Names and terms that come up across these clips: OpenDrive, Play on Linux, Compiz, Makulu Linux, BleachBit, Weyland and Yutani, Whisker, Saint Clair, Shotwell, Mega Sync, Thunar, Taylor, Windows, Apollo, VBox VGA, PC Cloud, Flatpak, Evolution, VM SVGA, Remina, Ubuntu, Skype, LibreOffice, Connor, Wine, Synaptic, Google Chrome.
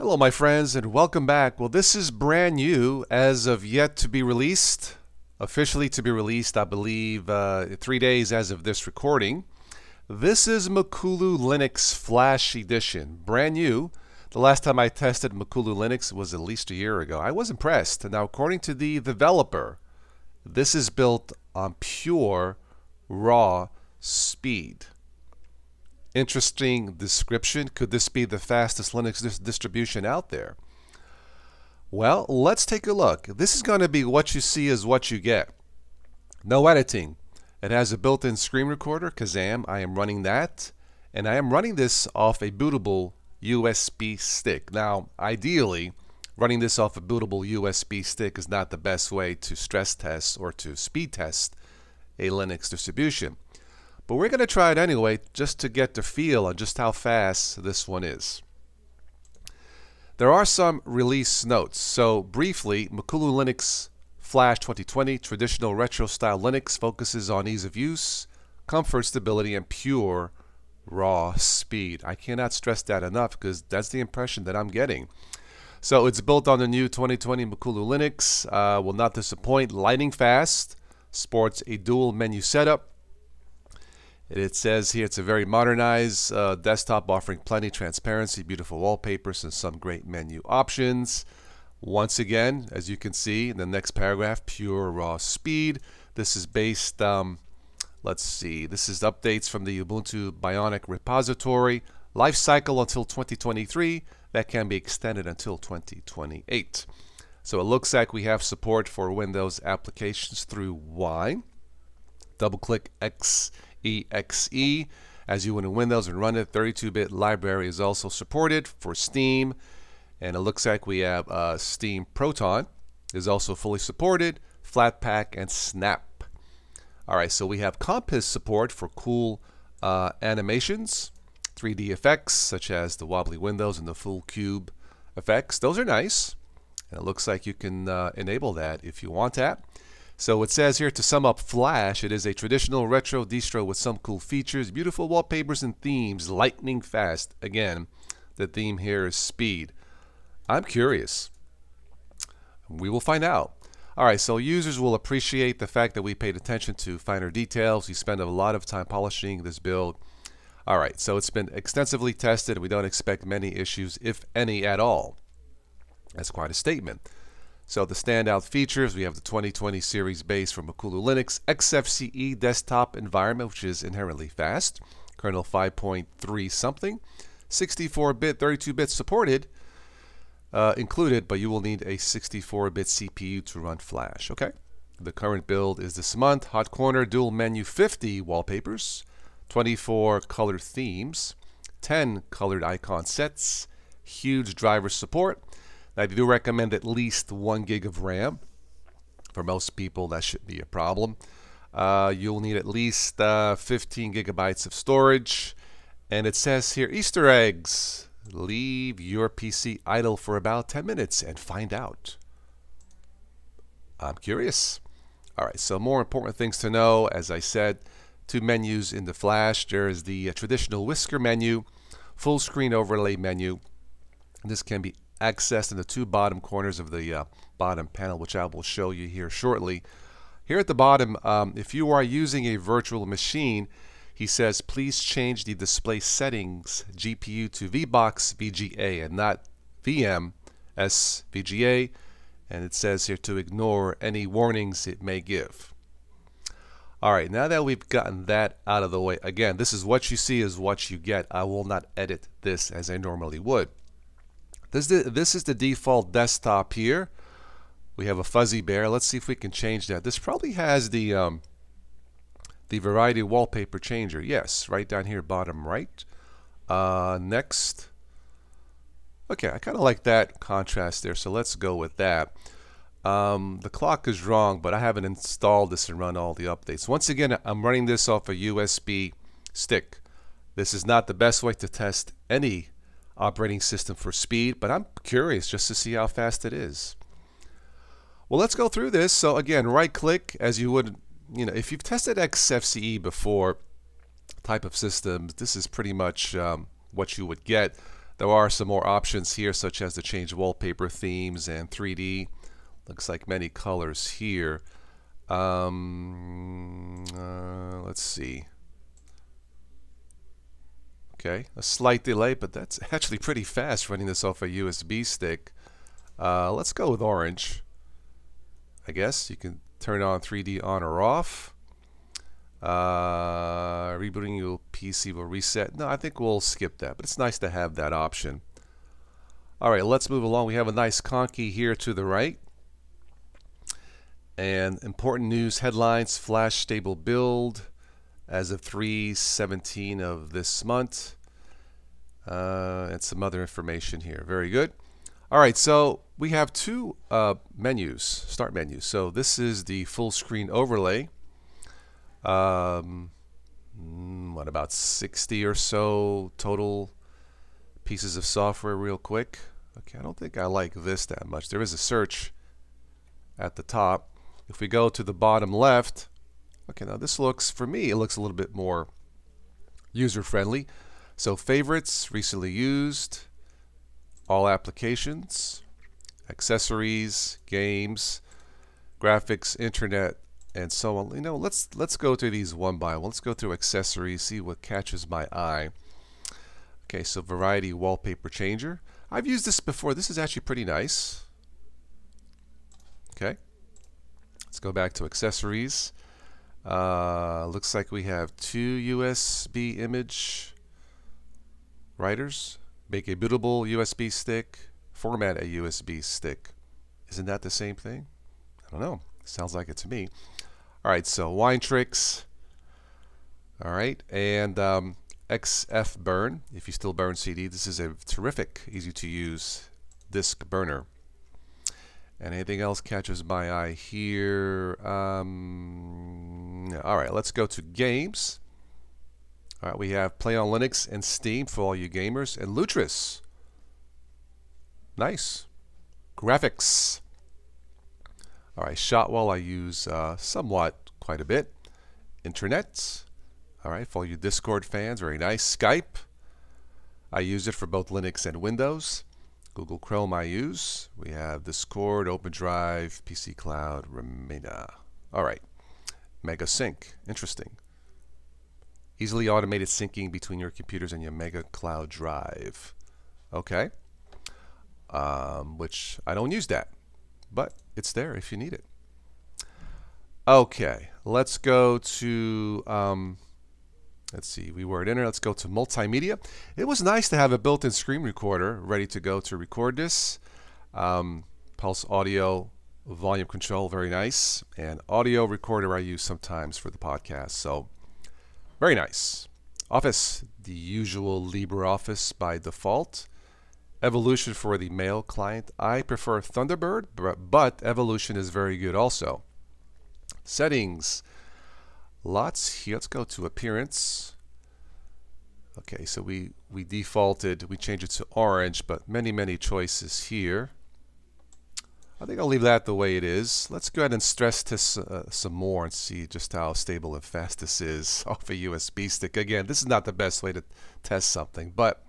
Hello my friends and welcome back. Well, this is brand new, as of yet to be released, officially to be released, I believe 3 days as of this recording. This is Makulu Linux Flash Edition, brand new. The last time I tested Makulu Linux was at least a year ago. I was impressed. Now, according to the developer, this is built on pure raw speed. Interesting description. Could this be the fastest Linux distribution out there? Well, let's take a look. This is going to be what you see is what you get. No editing. It has a built-in screen recorder, Kazam. I am running that, and I am running this off a bootable USB stick. Now, ideally, running this off a bootable USB stick is not the best way to stress test or to speed test a Linux distribution. But we're going to try it anyway, just to get the feel on just how fast this one is. There are some release notes. So briefly, Makulu Linux Flash 2020, traditional retro-style Linux, focuses on ease of use, comfort, stability, and pure raw speed. I cannot stress that enough, because that's the impression that I'm getting. So it's built on the new 2020 Makulu Linux. Will not disappoint. Lightning fast. Sports a dual menu setup. It says here it's a very modernized desktop, offering plenty of transparency, beautiful wallpapers, and some great menu options. Once again, as you can see in the next paragraph, pure raw speed. This is based, let's see, this is updates from the Ubuntu Bionic repository. Life cycle until 2023. That can be extended until 2028. So it looks like we have support for Windows applications through Wine. Double-click XFCE as you went in Windows and run it. 32-bit library is also supported for Steam, and it looks like we have Steam Proton is also fully supported, Flatpak, and Snap. All right, so we have Compiz support for cool animations, 3D effects such as the wobbly windows and the full cube effects. Those are nice, and it looks like you can enable that if you want that. So it says here, to sum up Flash, it is a traditional retro distro with some cool features, beautiful wallpapers and themes, lightning fast. Again, the theme here is speed. I'm curious. We will find out. All right, so users will appreciate the fact that we paid attention to finer details. We spend a lot of time polishing this build. All right, so it's been extensively tested. We don't expect many issues, if any at all. That's quite a statement. So the standout features, we have the 2020 series base from Makulu Linux, XFCE desktop environment, which is inherently fast, kernel 5.3 something, 64-bit, 32-bit supported, included, but you will need a 64-bit CPU to run Flash, okay? The current build is this month, hot corner, dual menu 50 wallpapers, 24 colored themes, 10 colored icon sets, huge driver support. I do recommend at least 1 gig of RAM. For most people, that should be a problem. You'll need at least 15 gigabytes of storage. And it says here, Easter eggs. Leave your PC idle for about 10 minutes and find out. I'm curious. All right, so more important things to know. As I said, two menus in the Flash. There is the traditional Whisker menu, full screen overlay menu. This can be accessed in the two bottom corners of the bottom panel, which I will show you here shortly. Here at the bottom, if you are using a virtual machine, he says, please change the display settings GPU to VBox VGA and not VM SVGA. And it says here to ignore any warnings it may give. All right, now that we've gotten that out of the way, again, this is what you see is what you get. I will not edit this as I normally would. This is the default desktop here. We have a fuzzy bear. Let's see if we can change that. This probably has the variety wallpaper changer. Yes, right down here, bottom right. Next. Okay, I kind of like that contrast there, so let's go with that. The clock is wrong, but I haven't installed this and run all the updates. Once again, I'm running this off a USB stick. This is not the best way to test any operating system for speed, but I'm curious just to see how fast it is. Well, let's go through this. So again, right click as you would, you know, if you've tested XFCE before type of systems, this is pretty much what you would get. There are some more options here, such as the change wallpaper themes and 3D. Looks like many colors here. Let's see. Okay, a slight delay, but that's actually pretty fast running this off a USB stick. Let's go with orange. I guess you can turn on 3D on or off. Rebooting your PC will reset. No, I think we'll skip that, but it's nice to have that option. All right, let's move along. We have a nice Conky here to the right. And important news headlines, flash stable build as of 3/17 of this month. And some other information here. Very good. All right, so we have two menus, start menus. So this is the full screen overlay. What about 60 or so total pieces of software real quick. Okay, I don't think I like this that much. There is a search at the top. If we go to the bottom left, okay, now this looks, for me, it looks a little bit more user-friendly. So favorites, recently used, all applications, accessories, games, graphics, internet, and so on. You know, let's go through these one by one. Let's go through accessories, see what catches my eye. Okay, so variety wallpaper changer. I've used this before. This is actually pretty nice. Okay. Let's go back to accessories. Looks like we have two USB image writers. Make a bootable USB stick. Format a USB stick. Isn't that the same thing? I don't know. Sounds like it to me. All right, so Wine tricks. All right, and XF burn. If you still burn CD, this is a terrific, easy to use disk burner. And anything else catches my eye here? All right, let's go to games. All right, we have Play on Linux and Steam for all you gamers, and Lutris. Nice. Graphics. All right, Shotwell I use somewhat, quite a bit. Internet. All right, for all you Discord fans, very nice. Skype. I use it for both Linux and Windows. Google Chrome I use. We have Discord, OpenDrive, PC Cloud, Remina. All right. Mega Sync. Interesting. Easily automated syncing between your computers and your Mega Cloud drive. Okay. Which I don't use that, but it's there if you need it. Okay. Let's go to... let's see, we were at Internet. Let's go to multimedia. It was nice to have a built-in screen recorder ready to go to record this. Pulse audio volume control, very nice. And audio recorder I use sometimes for the podcast, so very nice. Office, the usual LibreOffice by default. Evolution for the mail client. I prefer Thunderbird, but Evolution is very good also. Settings. Lots here. Let's go to appearance. Okay, so we defaulted, we changed it to orange, but many choices here. I think I'll leave that the way it is. Let's go ahead and stress test some more and see just how stable and fast this is off a USB stick. Again, this is not the best way to test something, but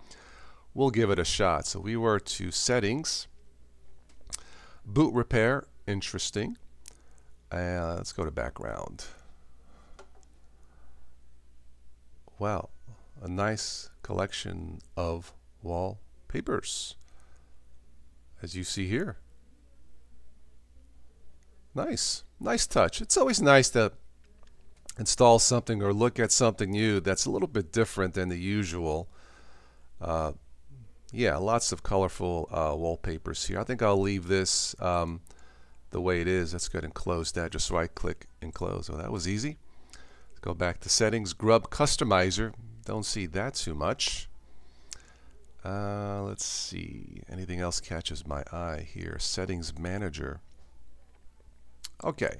we'll give it a shot. So we were to settings, boot repair, interesting. Let's go to background. Wow, a nice collection of wallpapers, as you see here. Nice, nice touch. It's always nice to install something or look at something new that's a little bit different than the usual. Yeah, lots of colorful wallpapers here. I think I'll leave this the way it is. Let's go ahead and close that. Just right-click and close. Well, that was easy. Go back to settings, grub customizer. Don't see that too much. Let's see. Anything else catches my eye here? Settings manager. Okay.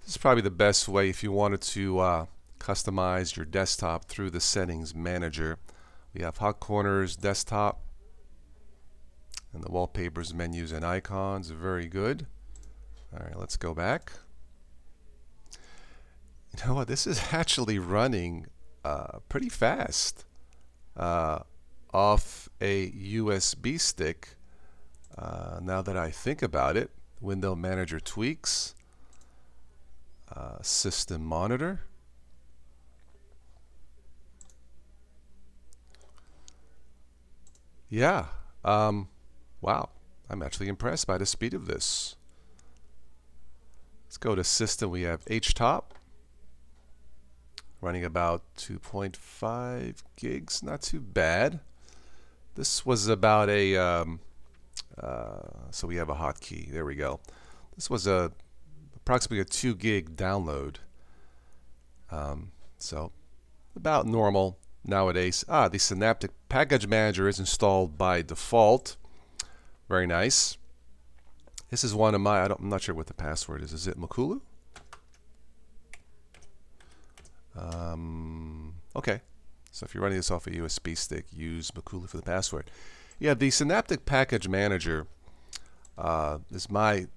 This is probably the best way if you wanted to customize your desktop through the settings manager. We have hot corners, desktop, and the wallpapers, menus, and icons. Very good. All right, let's go back. You know what, this is actually running pretty fast off a USB stick. Now that I think about it, window manager tweaks, system monitor. Yeah, wow, I'm actually impressed by the speed of this. Let's go to system. We have HTOP running about 2.5 gigs, not too bad. This was about a so we have a hotkey, there we go. This was a approximately a 2 gig download, so about normal nowadays. Ah, the Synaptic package manager is installed by default. Very nice. This is one of my, I'm not sure what the password is. Is it Makulu? Okay, so if you're running this off a USB stick, use Makulu for the password. Yeah, the Synaptic package manager is one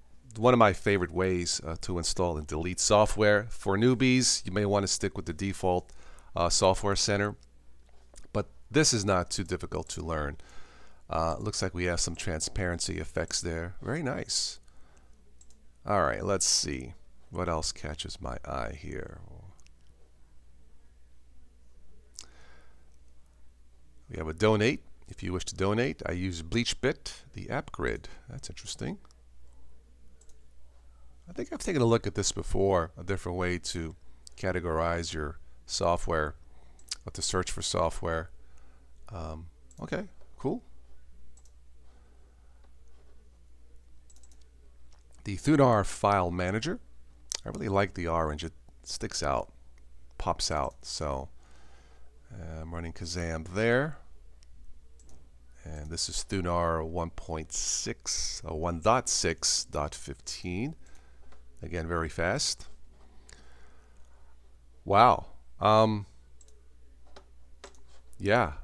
of my favorite ways to install and delete software. For newbies, you may want to stick with the default software center, but this is not too difficult to learn. Looks like we have some transparency effects there. Very nice. All right, let's see what else catches my eye here. We have a donate. If you wish to donate, I use BleachBit, the app grid. That's interesting. I think I've taken a look at this before, a different way to categorize your software, what to search for software. Okay, cool. The Thunar file manager. I really like the orange. It sticks out, pops out. So I'm running Kazam there. And this is Thunar 1.6, 1.6.15. Again, very fast. Wow. Yeah,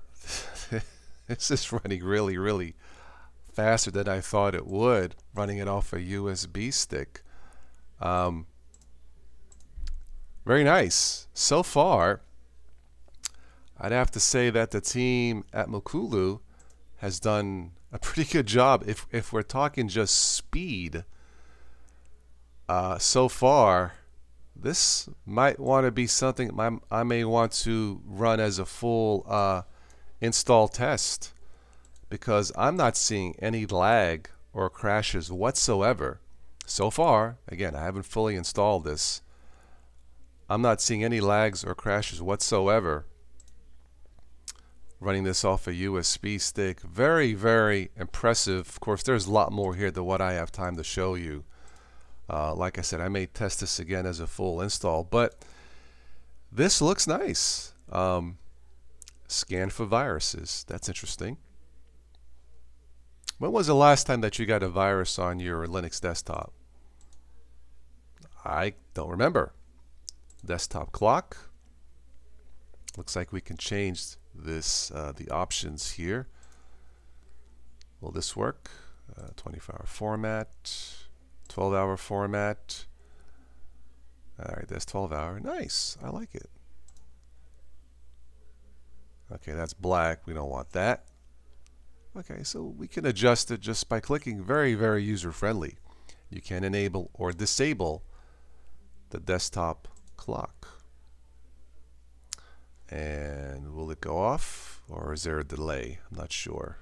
this is running really, really faster than I thought it would, running it off a USB stick. Very nice. So far, I'd have to say that the team at Makulu has done a pretty good job. If we're talking just speed, so far, this might want to be something I may want to run as a full install test, because I'm not seeing any lag or crashes whatsoever. So far, again, I haven't fully installed this. I'm not seeing any lags or crashes whatsoever running this off a USB stick. Very, very impressive. Of course, there's a lot more here than what I have time to show you. Like I said, I may test this again as a full install, but this looks nice. Scan for viruses. That's interesting. When was the last time that you got a virus on your Linux desktop? I don't remember. Desktop clock. Looks like we can change this, the options here. Will this work? 24-hour format, 12-hour format. All right, that's 12-hour. Nice. I like it. Okay, that's black. We don't want that. Okay, so we can adjust it just by clicking. Very, very user-friendly. You can enable or disable the desktop clock. And will it go off, or is there a delay? I'm not sure.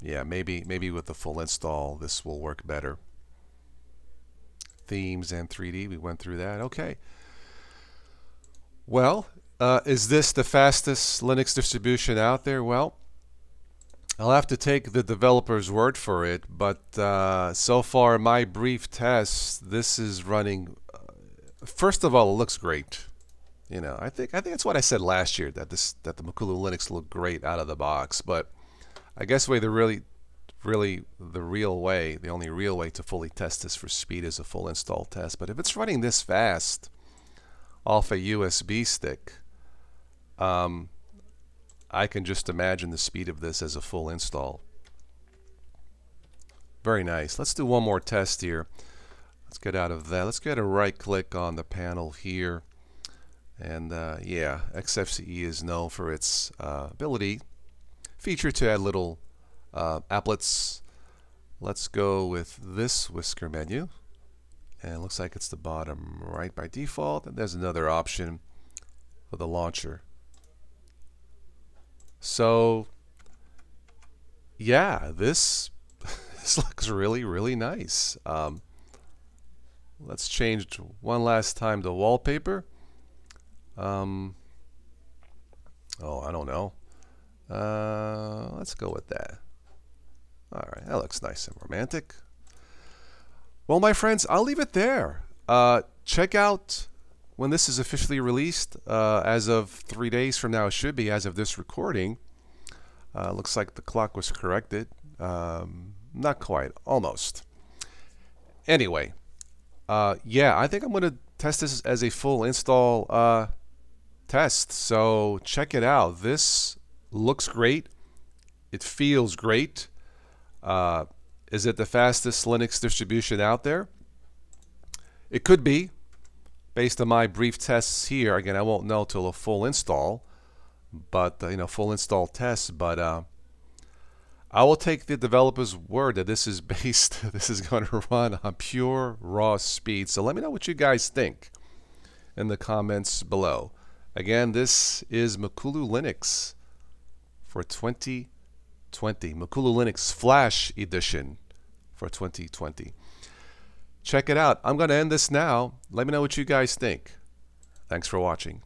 Yeah, maybe with the full install this will work better. Themes and 3D, we went through that. Okay. Well, is this the fastest Linux distribution out there? Well, I'll have to take the developer's word for it, but so far my brief test, this is running. First of all, it looks great. You know, I think that's what I said last year, that the Makulu Linux looked great out of the box. But I guess the only real way to fully test this for speed is a full install test. But if it's running this fast off a USB stick, I can just imagine the speed of this as a full install. Very nice. Let's do one more test here. Let's get out of that. Let's get a right click on the panel here And yeah, XFCE is known for its feature to add little applets. Let's go with this Whisker menu. And it looks like it's the bottom right by default. And there's another option for the launcher. So yeah, this looks really, really nice. Let's change one last time to wallpaper. Oh, I don't know. Let's go with that. All right, that looks nice and romantic. Well, my friends, I'll leave it there. Check out when this is officially released. As of 3 days from now, it should be as of this recording. Looks like the clock was corrected. Not quite, almost. Anyway, yeah, I think I'm going to test this as a full install test. So check it out. This looks great. It feels great. Is it the fastest Linux distribution out there? It could be, based on my brief tests here. Again, I won't know till a full install, but you know, full install tests. But I will take the developer's word that this is this is going to run on pure raw speed. So let me know what you guys think in the comments below. Again, this is Makulu Linux for 2020, Makulu Linux Flash Edition for 2020. Check it out. I'm going to end this now. Let me know what you guys think. Thanks for watching.